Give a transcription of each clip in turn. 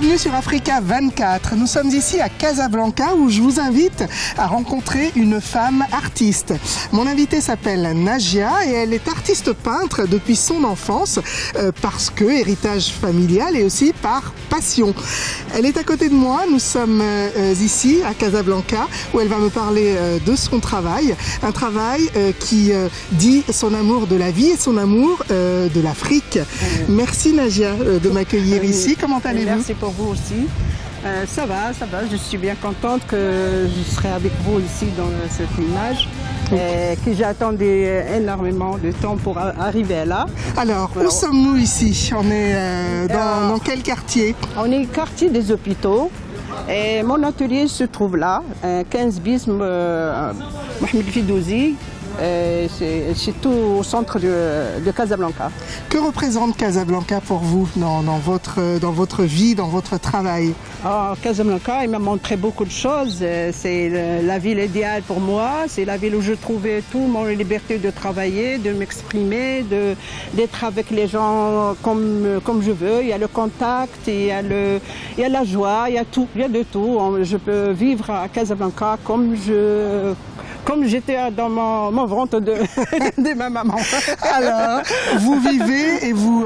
Bienvenue sur Africa 24. Nous sommes ici à Casablanca où je vous invite à rencontrer une femme artiste. Mon invitée s'appelle Najia et elle est artiste peintre depuis son enfance parce que héritage familial et aussi par passion. Elle est à côté de moi, nous sommes ici à Casablanca où elle va me parler de son travail. Un travail qui dit son amour de la vie et son amour de l'Afrique. Merci Najia de m'accueillir ici. Comment allez-vous? Merci pour vous aussi. Ça va, je suis bien contente que je serai avec vous ici dans cette image. Que j'attendais énormément de temps pour arriver là. Alors, où sommes-nous ici? On est dans quel quartier? On est au quartier des hôpitaux. Et mon atelier se trouve là, 15 bis Mohamed Fidouzi. C'est tout au centre de Casablanca. Que représente Casablanca pour vous dans votre vie, dans votre travail? Casablanca, il m'a montré beaucoup de choses. C'est la ville idéale pour moi. C'est la ville où je trouvais tout, mon liberté de travailler, de m'exprimer, d'être avec les gens comme je veux. Il y a le contact, il y a la joie, il y a tout, il y a de tout. Je peux vivre à Casablanca comme je... Comme j'étais dans mon ventre de ma maman. Alors, vous vivez et vous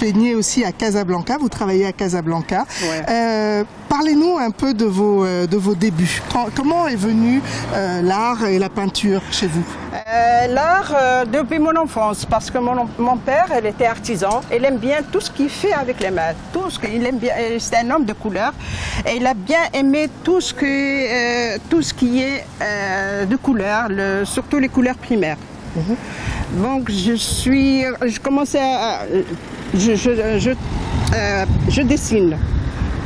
peignez aussi à Casablanca, vous travaillez à Casablanca. Ouais. Parlez-nous un peu de vos débuts. Comment est venu l'art et la peinture chez vous? L'art depuis mon enfance, parce que mon père, il était artisan. Il aime bien tout ce qu'il fait avec les mains. C'est un homme de couleur. Et il a bien aimé tout ce qui est de couleur. Surtout les couleurs primaires. Donc je dessine.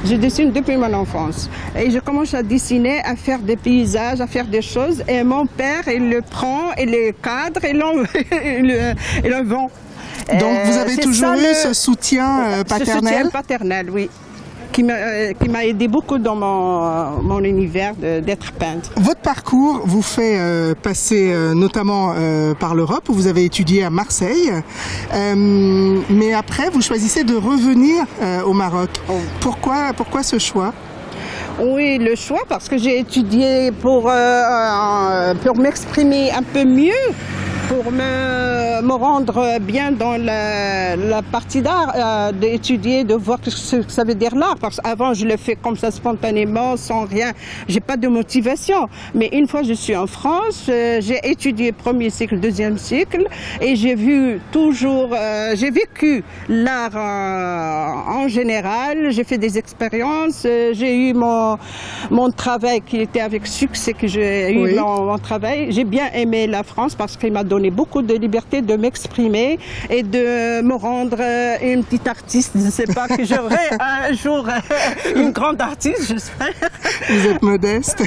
Je dessine depuis mon enfance et je commence à dessiner, à faire des paysages, à faire des choses. Et mon père, il le prend, il le cadre et le vend. Donc vous avez toujours eu ce soutien paternel. Ce soutien paternel, oui. Qui m'a aidé beaucoup dans mon univers d'être peintre. Votre parcours vous fait passer notamment par l'Europe, où vous avez étudié à Marseille, mais après vous choisissez de revenir au Maroc. Pourquoi ce choix? Oui, le choix parce que j'ai étudié pour m'exprimer un peu mieux, pour me rendre bien dans la partie d'art, d'étudier, de voir ce que ça veut dire l'art. Parce qu'avant, je le fais comme ça spontanément, sans rien. J'ai pas de motivation. Mais une fois, je suis en France, j'ai étudié premier cycle, deuxième cycle, et j'ai vécu l'art en général. J'ai fait des expériences. J'ai eu mon travail qui était avec succès, que j'ai eu mon travail. J'ai bien aimé la France parce qu'il m'a donné beaucoup de liberté de m'exprimer et de me rendre une petite artiste. Je ne sais pas que j'aurai un jour une grande artiste, j'espère. Vous êtes modeste.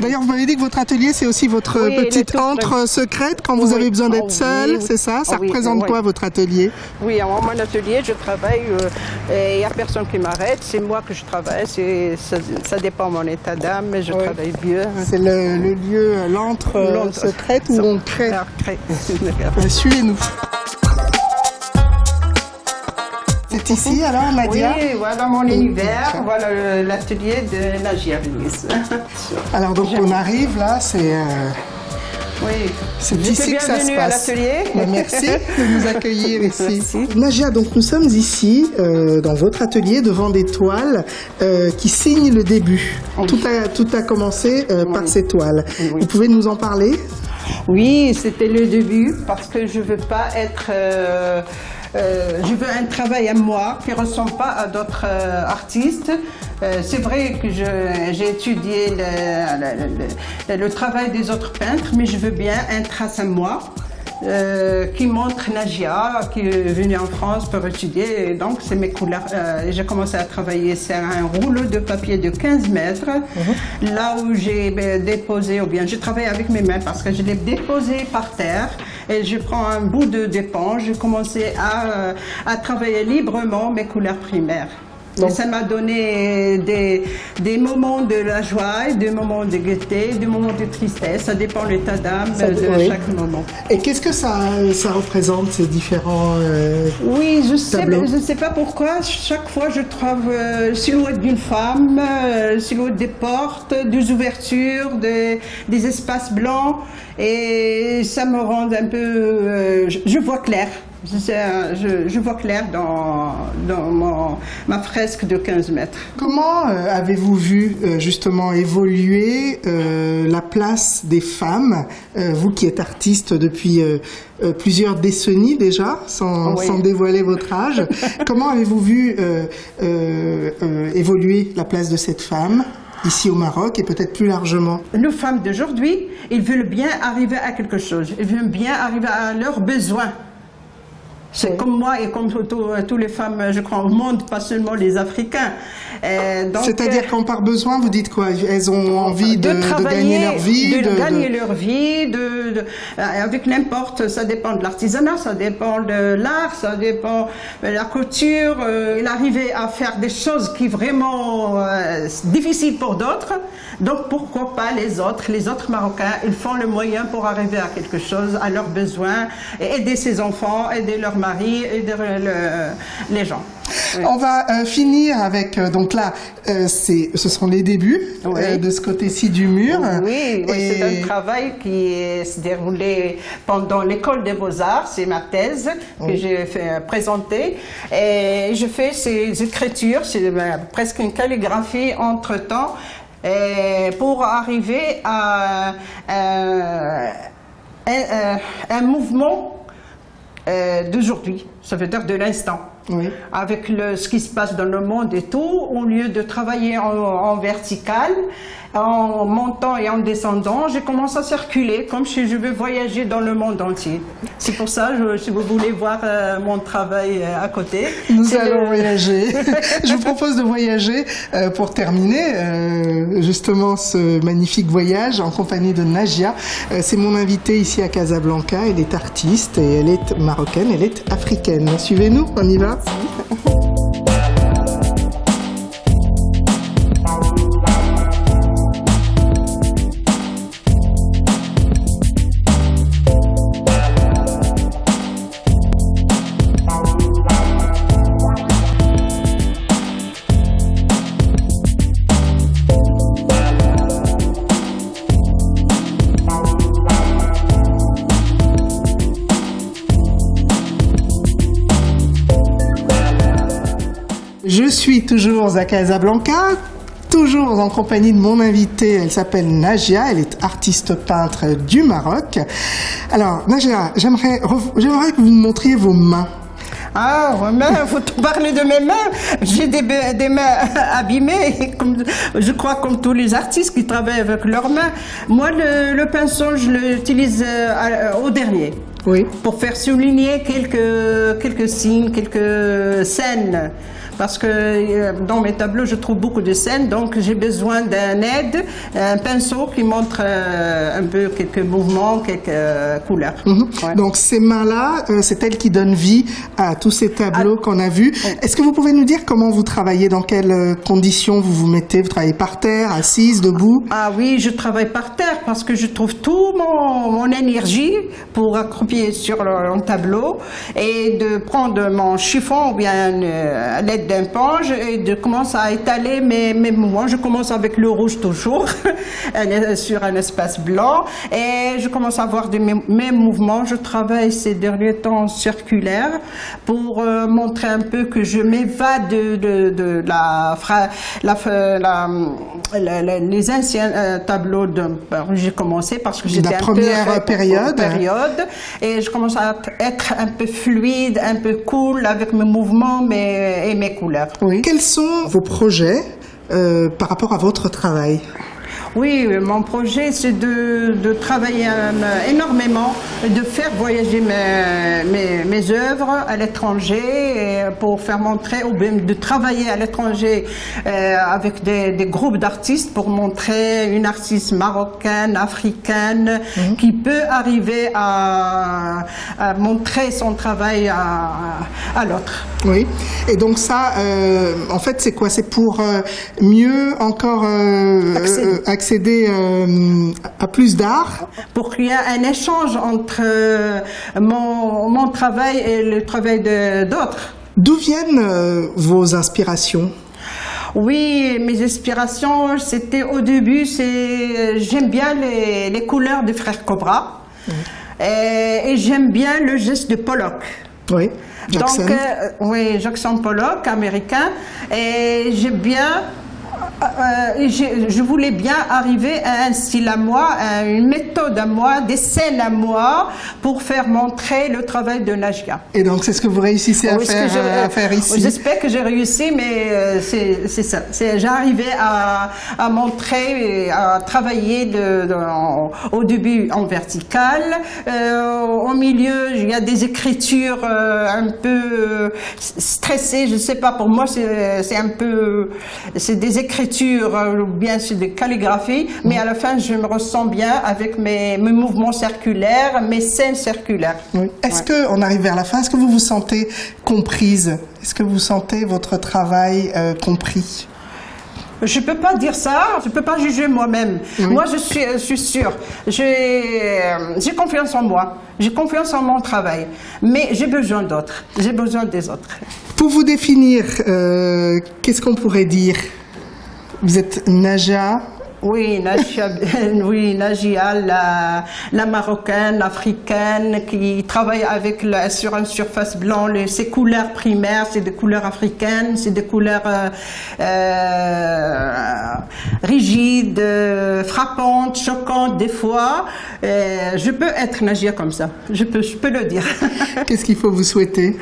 D'ailleurs, vous m'avez dit que votre atelier, c'est aussi votre petite antre secrète quand vous avez besoin d'être seule, c'est ça? Ça représente quoi votre atelier? Oui, alors, mon atelier, je travaille et il n'y a personne qui m'arrête. C'est moi que je travaille. Ça dépend de mon état d'âme, mais je travaille bien. C'est le lieu, l'antre secrète où on crée. Suivez-nous. C'est ici alors, Najia? Oui, voilà mon univers, voilà l'atelier de Najia Bennis. Alors donc on arrive là, c'est... Oui, ici que ça se passe. Merci de nous accueillir ici. Najia, donc nous sommes ici dans votre atelier devant des toiles qui signent le début. Oui. Tout a commencé par ces toiles. Oui. Vous pouvez nous en parler? Oui, c'était le début parce que je veux pas être... je veux un travail à moi qui ne ressemble pas à d'autres artistes. C'est vrai que j'ai étudié le travail des autres peintres, mais je veux bien un trace à moi qui montre Najia, qui est venue en France pour étudier. Et donc, c'est mes couleurs. J'ai commencé à travailler sur un rouleau de papier de 15 mètres, là où j'ai déposé, ou bien j'ai travaillé avec mes mains parce que je l'ai déposé par terre. Et je prends un bout d'éponge, je commençais à travailler librement mes couleurs primaires. Donc, ça m'a donné des moments de la joie, des moments de gaieté, des moments de tristesse. Ça dépend de l'état d'âme de chaque moment. Et qu'est-ce que ça représente, ces différents oui, je sais pas pourquoi. Chaque fois, je trouve silhouette d'une femme, silhouette des portes, des ouvertures, des espaces blancs. Et ça me rend un peu... je vois clair. Je vois clair dans ma fresque de 15 mètres. Comment avez-vous vu justement évoluer la place des femmes, vous qui êtes artiste depuis plusieurs décennies déjà, sans dévoiler votre âge, comment avez-vous vu évoluer la place de cette femme ici au Maroc et peut-être plus largement? Nos femmes d'aujourd'hui, elles veulent bien arriver à quelque chose, elles veulent bien arriver à leurs besoins. C'est comme moi et comme toutes les femmes, je crois, au monde, pas seulement les Africains. C'est-à-dire qu'en par besoin, vous dites quoi? Elles ont envie de gagner leur vie, avec n'importe, ça dépend de l'artisanat, ça dépend de l'art, ça dépend de la couture. L'arrivée à faire des choses qui vraiment difficiles pour d'autres. Donc pourquoi pas les autres Marocains, ils font le moyen pour arriver à quelque chose, à leurs besoins, et aider ses enfants, aider leurs maris, aider les gens. Oui. On va finir avec, donc là, ce sont les débuts de ce côté-ci du mur. Oui, c'est un travail qui s'est déroulé pendant l'école des Beaux-Arts, c'est ma thèse que j'ai présentée. Et je fais ces écritures, c'est presque une calligraphie entre-temps, pour arriver à un mouvement d'aujourd'hui, ça veut dire de l'instant. Oui. Avec ce qui se passe dans le monde et tout, au lieu de travailler en vertical, en montant et en descendant, j'ai commencé à circuler comme si je veux voyager dans le monde entier. C'est pour ça, si vous voulez voir mon travail à côté. Nous allons voyager. Je vous propose de voyager pour terminer justement ce magnifique voyage en compagnie de Najia. C'est mon invitée ici à Casablanca. Elle est artiste et elle est marocaine, elle est africaine. Suivez-nous, on y va. Je suis toujours à Casablanca, toujours en compagnie de mon invitée. Elle s'appelle Najia, elle est artiste peintre du Maroc. Alors Najia, j'aimerais que vous me montriez vos mains. Ah, vous parlez de mes mains. J'ai des mains abîmées, je crois, comme tous les artistes qui travaillent avec leurs mains. Moi, le pinceau, je l'utilise au dernier. Oui. Pour faire souligner quelques signes, quelques scènes. Parce que dans mes tableaux, je trouve beaucoup de scènes, donc j'ai besoin d'un aide, un pinceau qui montre un peu quelques mouvements, quelques couleurs. Mm-hmm. Ouais. Donc ces mains-là, c'est elles qui donnent vie à tous ces tableaux qu'on a vus. Oui. Est-ce que vous pouvez nous dire comment vous travaillez, dans quelles conditions vous vous mettez? Vous travaillez par terre, assise, debout? Ah oui, je travaille par terre parce que je trouve tout mon énergie pour accroupir sur le tableau et de prendre mon chiffon ou bien l'aide d'un punch et je commence à étaler mes mouvements. Je commence avec le rouge toujours sur un espace blanc et je commence à avoir mes mouvements. Je travaille ces derniers temps circulaire pour montrer un peu que je m'évade de les anciens tableaux. J'ai commencé parce que j'étais un peu... La première période. Et je commence à être un peu fluide, un peu cool avec mes mouvements et mes couleurs. Oui. Quels sont vos projets par rapport à votre travail? Oui, mon projet, c'est de travailler énormément, de faire voyager mes œuvres à l'étranger pour faire montrer, ou bien de travailler à l'étranger avec des groupes d'artistes pour montrer une artiste marocaine, africaine, qui peut arriver à montrer son travail à l'autre. Oui, et donc ça, en fait, c'est quoi? C'est pour mieux encore accéder à plus d'art? Pour qu'il y ait un échange entre mon travail et le travail d'autres. D'où viennent vos inspirations? Oui, mes inspirations, c'était au début, j'aime bien les couleurs des frères Cobra. Oui. Et j'aime bien le geste de Pollock. Oui. Jackson. Donc, oui, Jackson Pollock, américain. Et j'aime bien. Je voulais bien arriver à un style à moi, à une méthode à moi, des scènes à moi, pour faire montrer le travail de Najia. Et donc c'est ce que vous réussissez à faire ici? J'espère que j'ai réussi, mais c'est ça. J'arrivais à montrer, à travailler au début en vertical. Au milieu, il y a des écritures un peu stressées, je ne sais pas, pour moi c'est un peu... c'est des écritures, bien sûr des calligraphies, mais à la fin je me ressens bien avec mes mouvements circulaires, mes scènes circulaires. Oui. Est-ce qu'on arrive vers la fin? Est-ce que vous vous sentez comprise? Est-ce que vous sentez votre travail compris? Je ne peux pas dire ça, je ne peux pas juger moi-même. Oui. Moi, je suis sûre. J'ai confiance en moi, j'ai confiance en mon travail. Mais j'ai besoin d'autres, j'ai besoin des autres. Pour vous définir, qu'est-ce qu'on pourrait dire? Vous êtes Najia? Oui, Najia, oui, Najia, la marocaine, africaine, qui travaille avec sur une surface blanche, ses couleurs primaires, c'est des couleurs africaines, c'est des couleurs rigides, frappantes, choquantes des fois. Je peux être Najia comme ça, je peux le dire. Qu'est-ce qu'il faut vous souhaiter?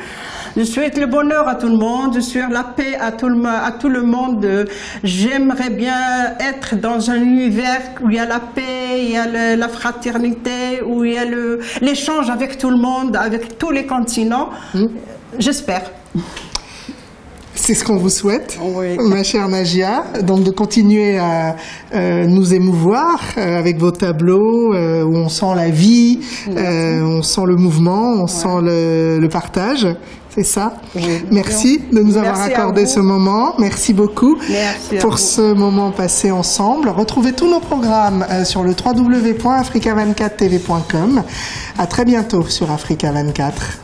Je souhaite le bonheur à tout le monde, je souhaite la paix à tout le monde. J'aimerais bien être dans un univers où il y a la paix, il y a la fraternité, où il y a l'échange avec tout le monde, avec tous les continents. J'espère. C'est ce qu'on vous souhaite, oui. Ma chère Najia, donc de continuer à nous émouvoir avec vos tableaux où on sent la vie, on sent le mouvement, on sent le partage, c'est ça. Oui. Merci de nous avoir accordé ce moment, merci beaucoup pour ce moment passé ensemble. Retrouvez tous nos programmes sur le www.africa24tv.com. À très bientôt sur Africa 24.